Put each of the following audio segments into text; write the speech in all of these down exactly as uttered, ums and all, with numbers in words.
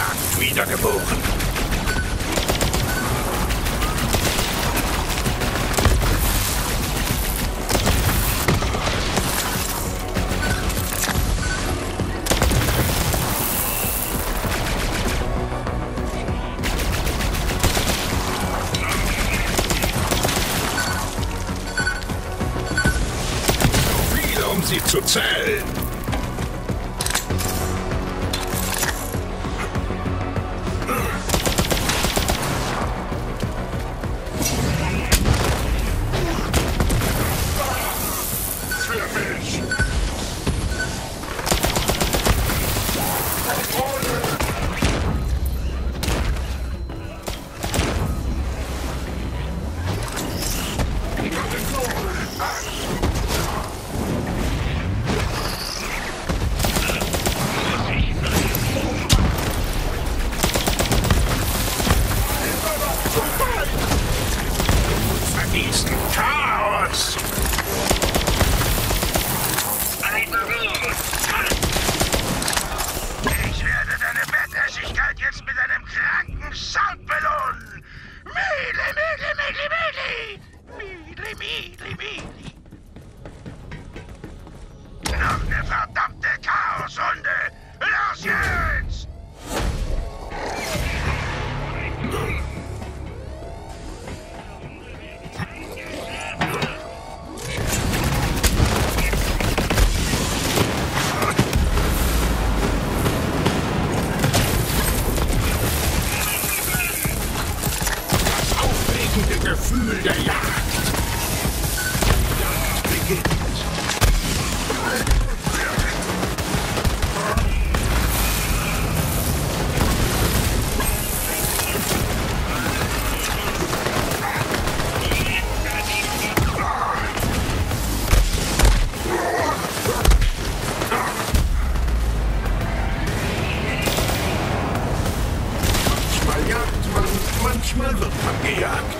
Jagd wiedergeboren. Sie zu zählen. Für mich. Diesen Chaos! Ich werde deine Betthässigkeit jetzt mit einem kranken Sound belohnen! Mili, mili, mili, mili! Mili, mili, mili! Noch eine verdammte Chaoshunde! Los jetzt! Gefühl der Jagd. Jagd beginnt. Manchmal jagt man, manchmal wird man gejagt.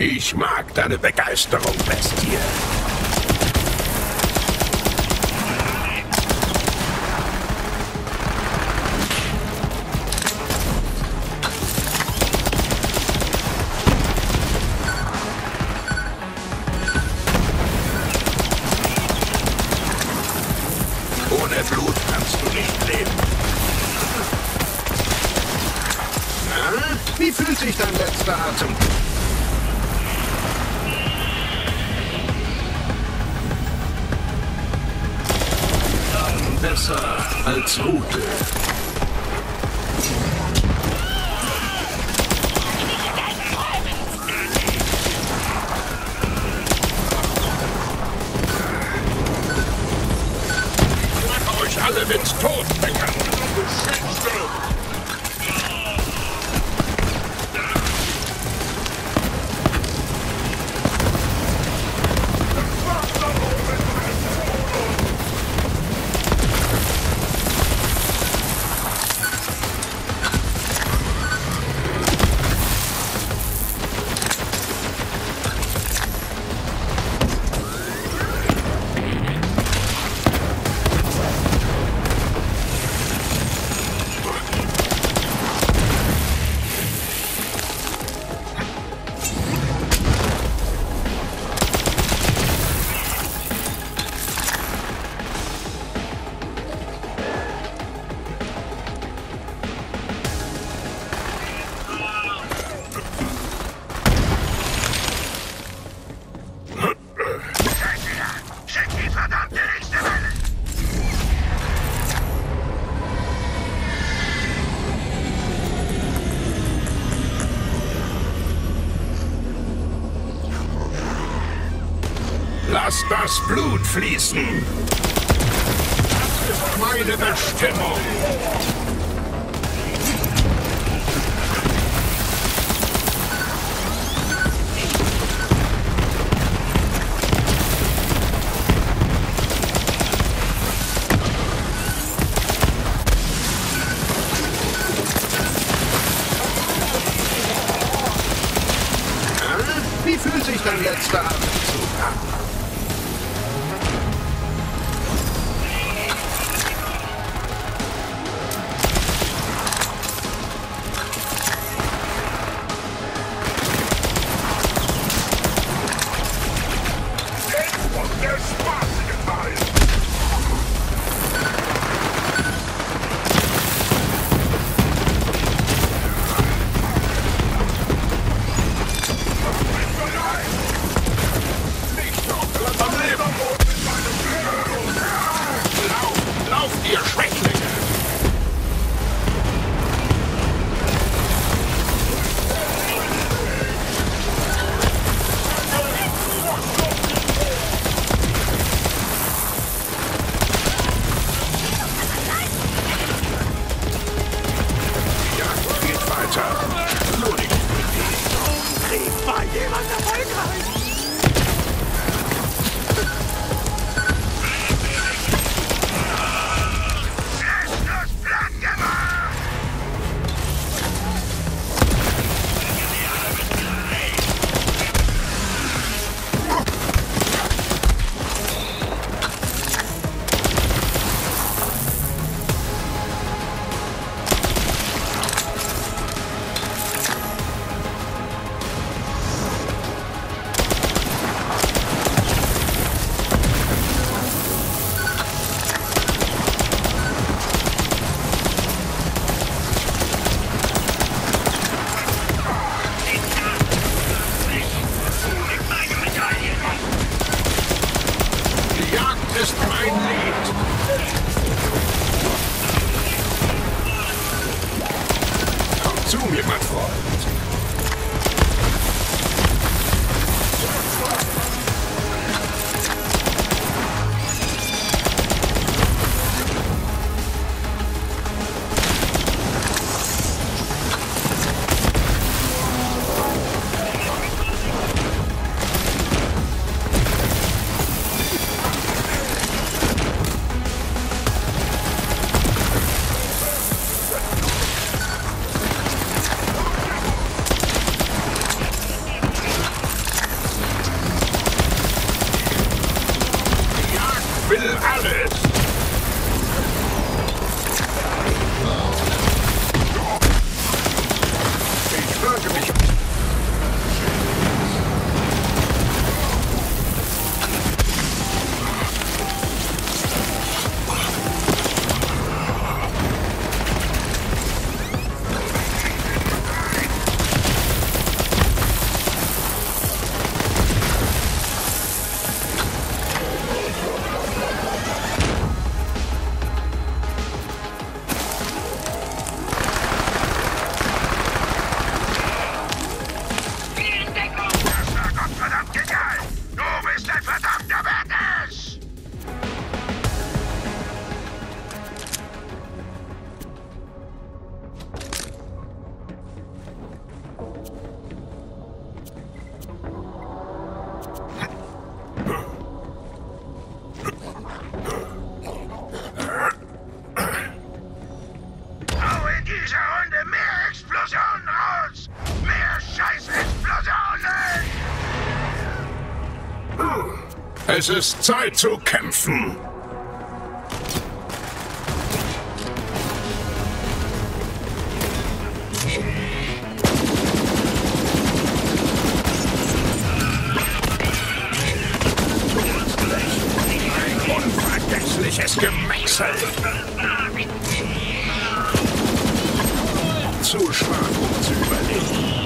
Ich mag deine Begeisterung, Bestie. Ohne Blut kannst du nicht leben. Na, wie fühlt sich dein letzter Atem? Besser als Route. Lass das Blut fließen! Das ist meine Bestimmung! Wie fühlt sich dein letzter Atemzug an? Endpunkt der Spaßigkeit! Ihr Schwächlinge! Ja, geht weiter! Blutig! Krieg war jemand erfolgreich! Ist mein Lied. Komm zu mir, mein Freund. Alles! Es ist Zeit zu kämpfen! Ein unvergessliches Gemetzel! Zu schwach, um zu überleben!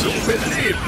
so belebend.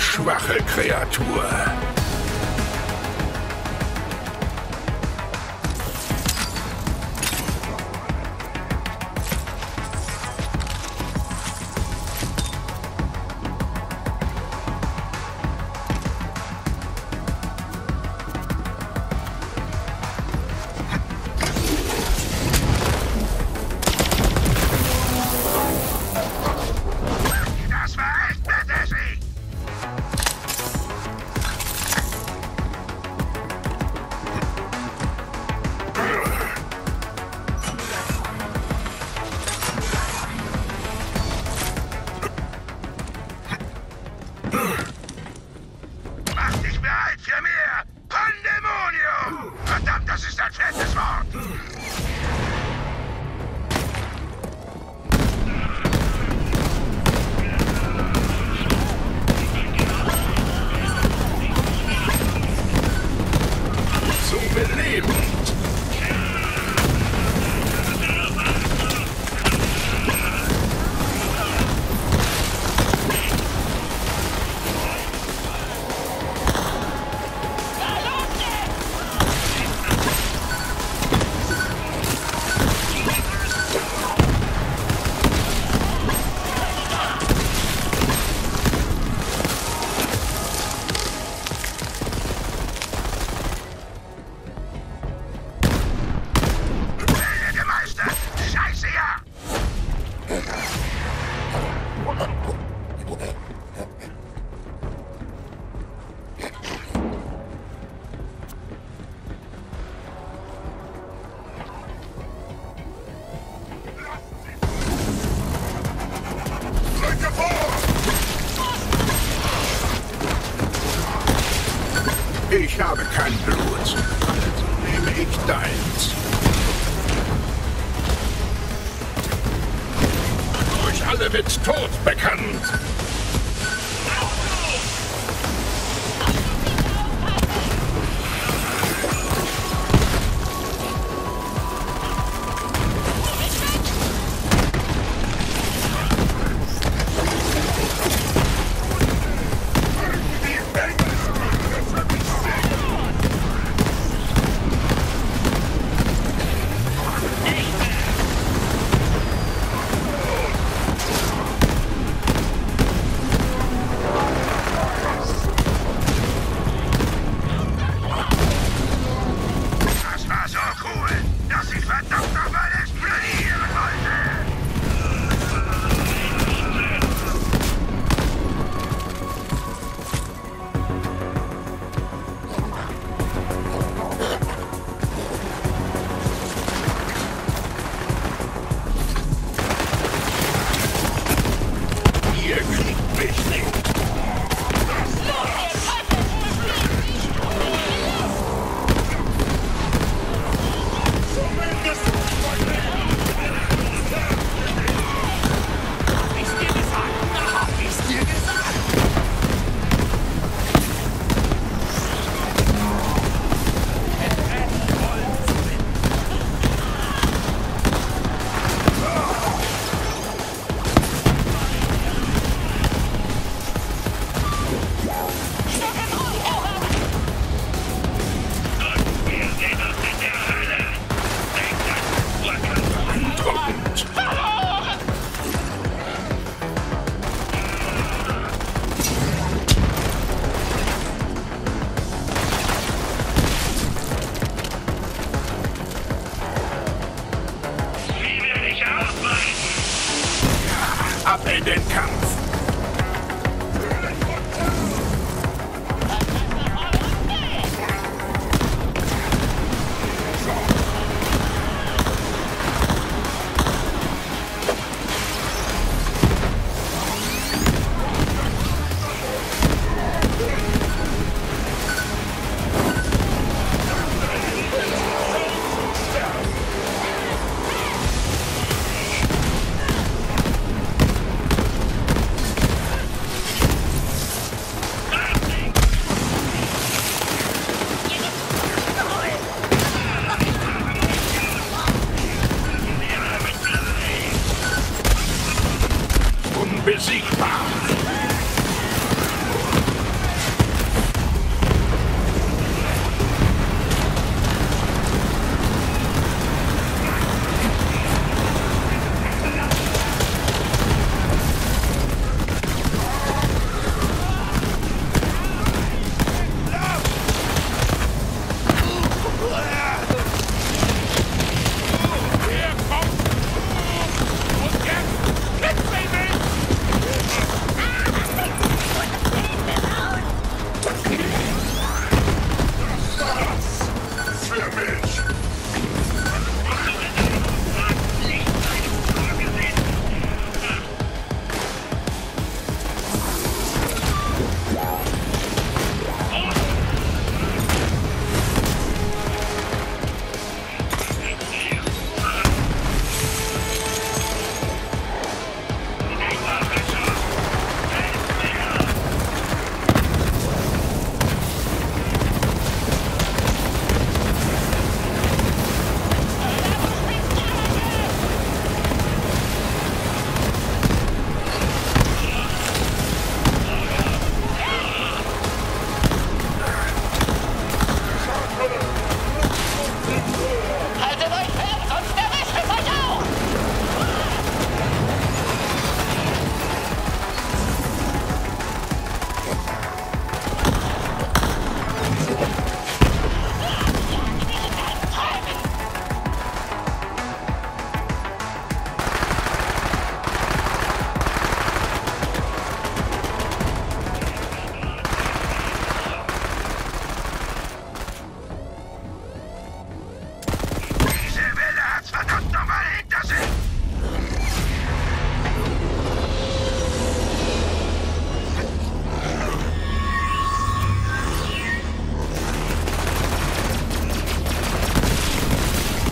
Schwache Kreatur. belebend! Ich habe kein Blut, also nehme ich deins. Durch alle wird tot bekannt.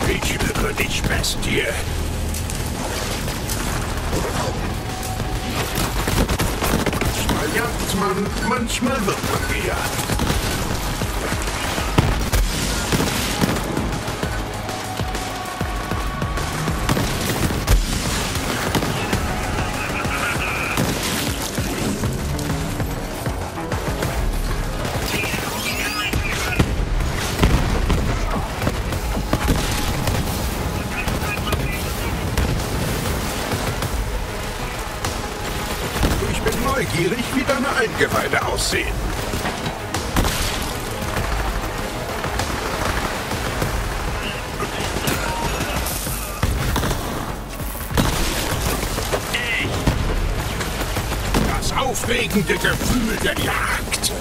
Wiedźmy go nicht bestie. Manchmal jagt man, manchmal wird man gejagt. Neugierig, wie deine Eingeweide aussehen. Das aufregende Gefühl der Jagd.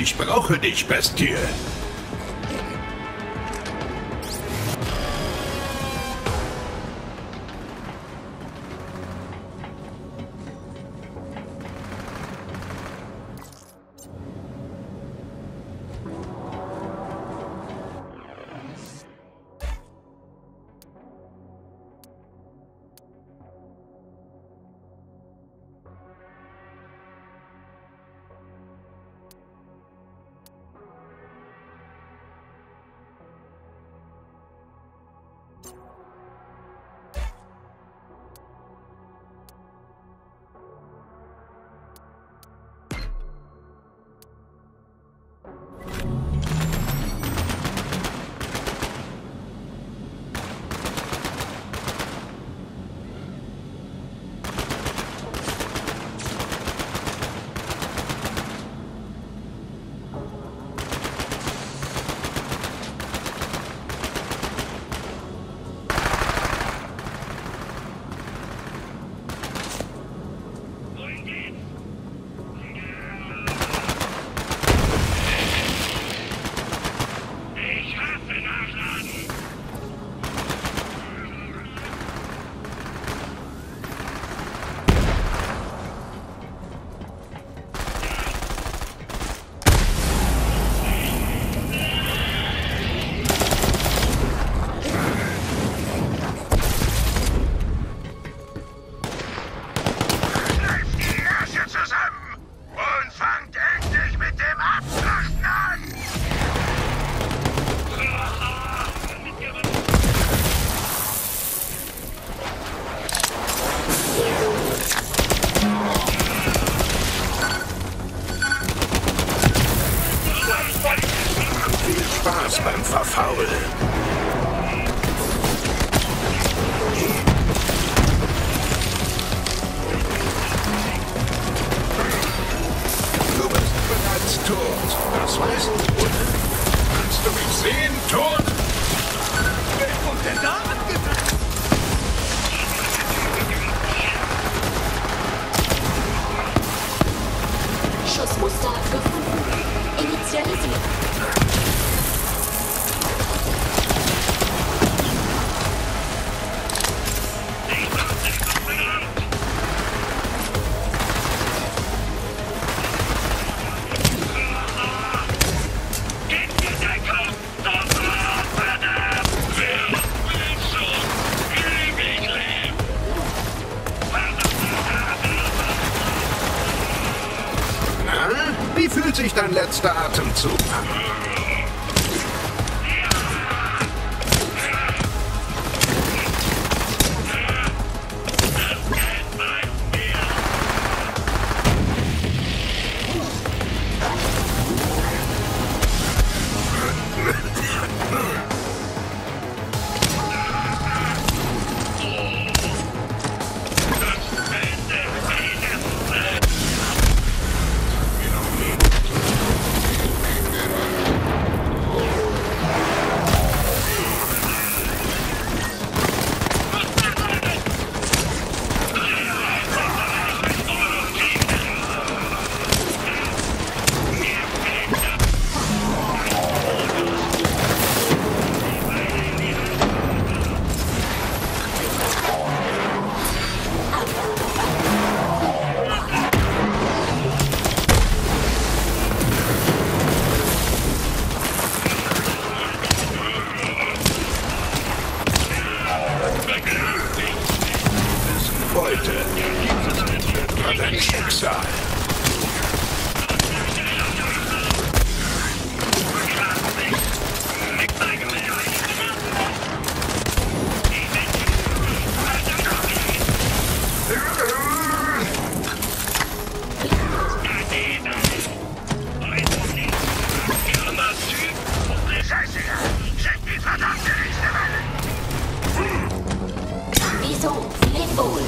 Ich brauche dich, Bestie. faul. Du bist bereits tot, das weißt du, oder? Kannst du mich sehen, tot? Wer wurde denn da angebracht? Schussmuster gefunden. Initialisiert. Wie fühlt sich dein letzter Atemzug an? Dein Schicksal. Wieso? Leb wohl.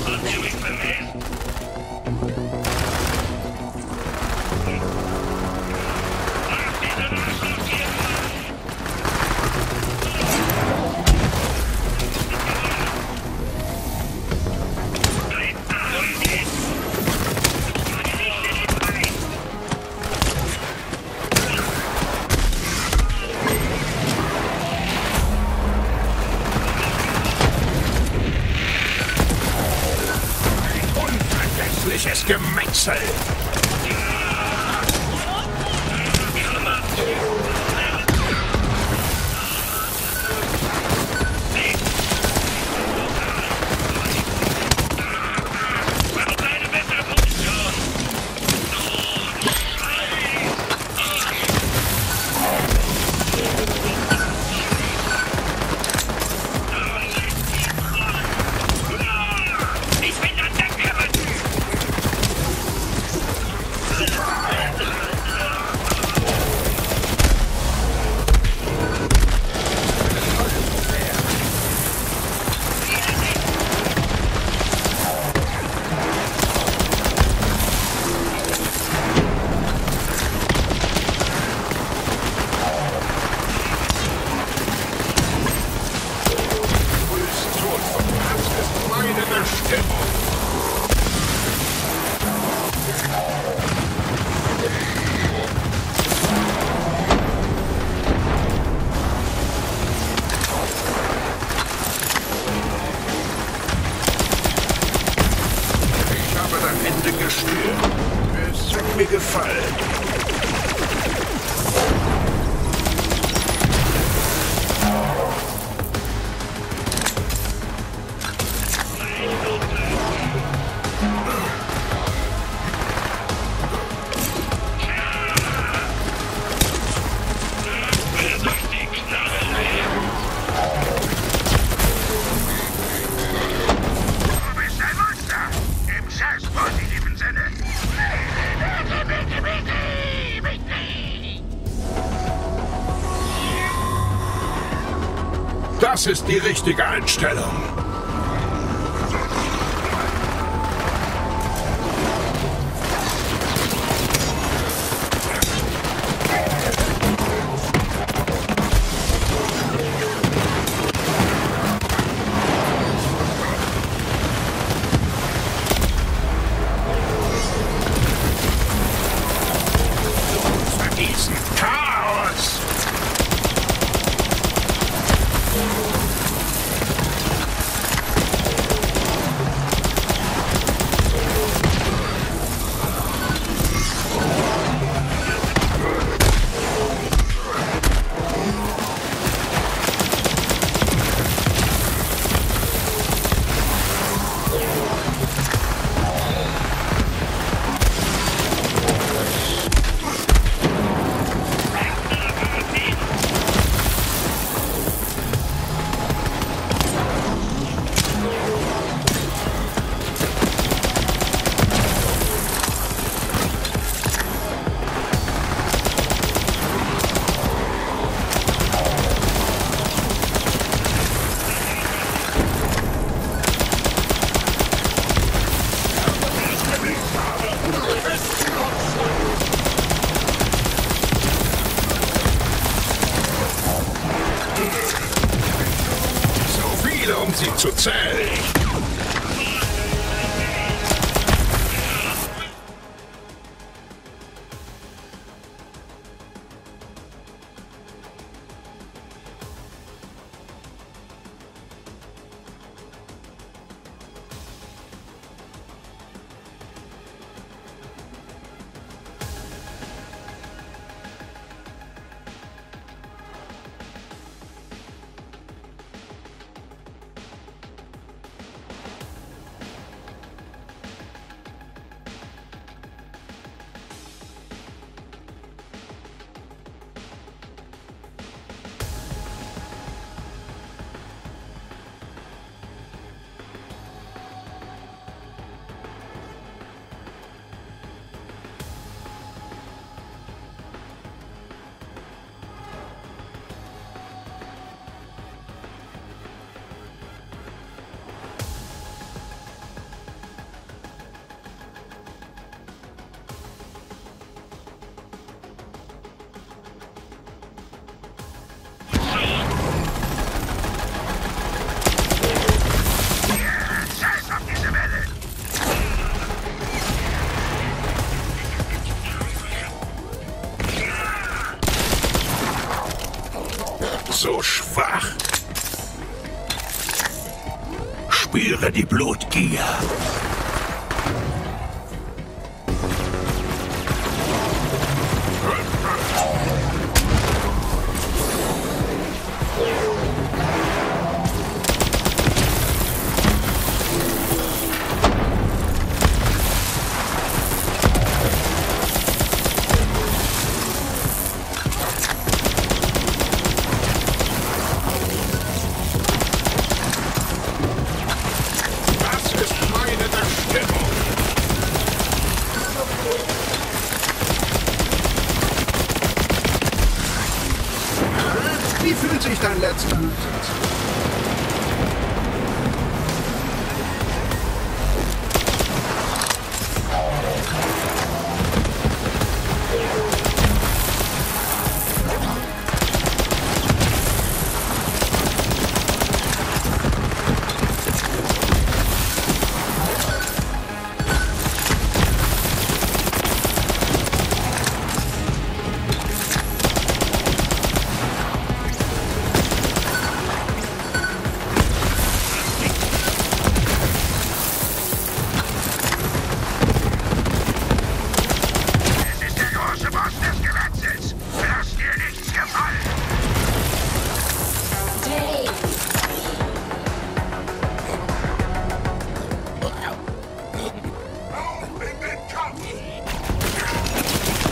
Gemetzel! Es hat mir gefallen. We're Das ist die richtige Einstellung. Sie zu zählen. So schwach. Spüre die Blutgier. Wie fühlt sich dein letzter Hüter .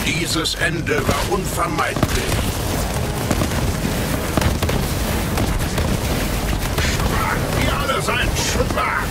Dieses Ende war unvermeidlich. Schwach, ihr alle seid schwach!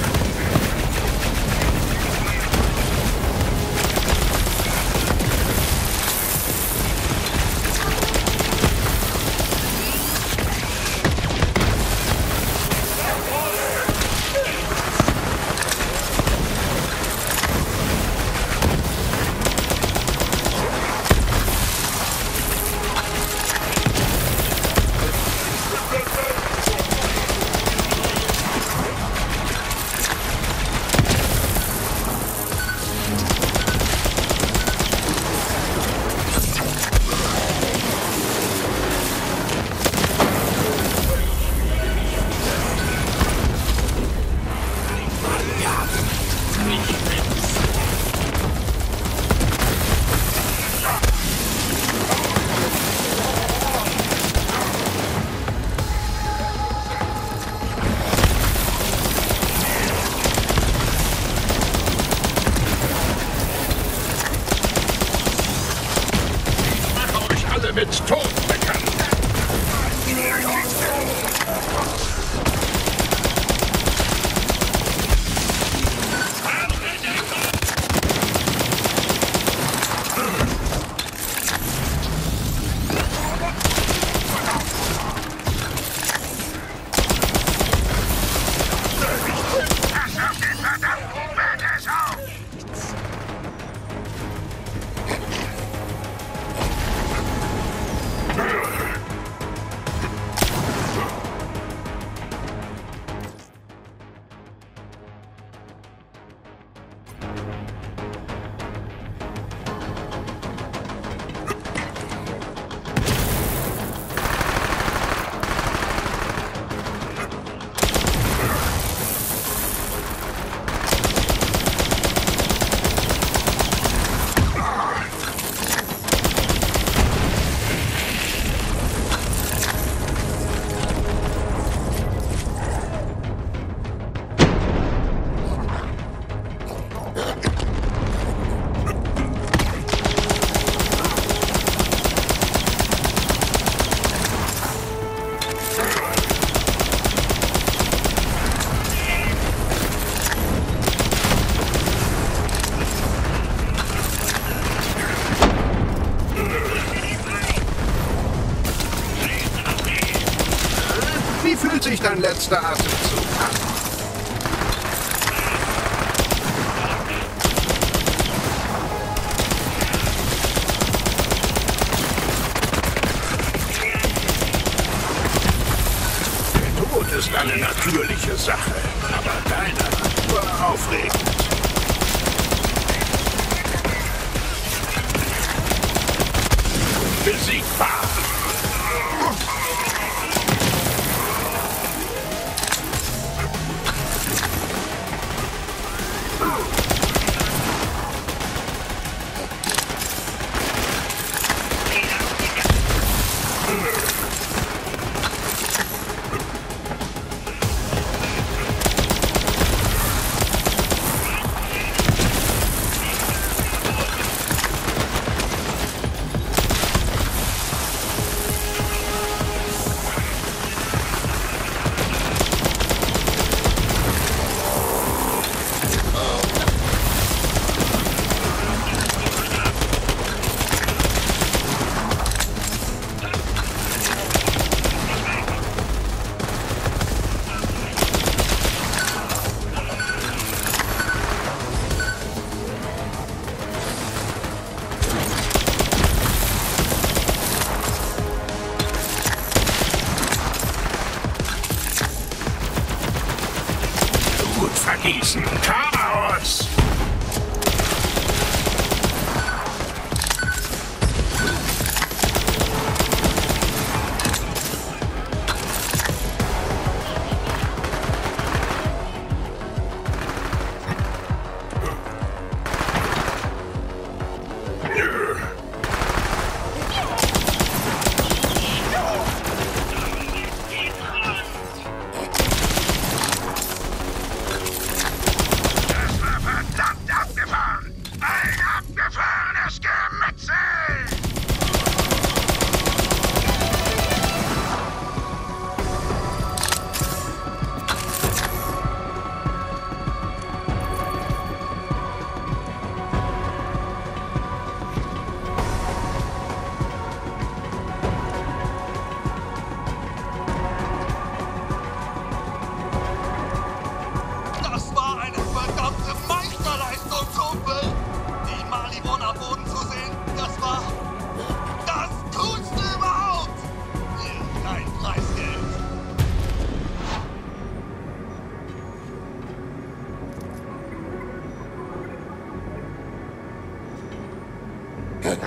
Wie fühlt sich dein letzter Atemzug an? Ist eine natürliche Sache, aber deiner war aufregend. Besiegbar. Vergießen. Chaos! Good.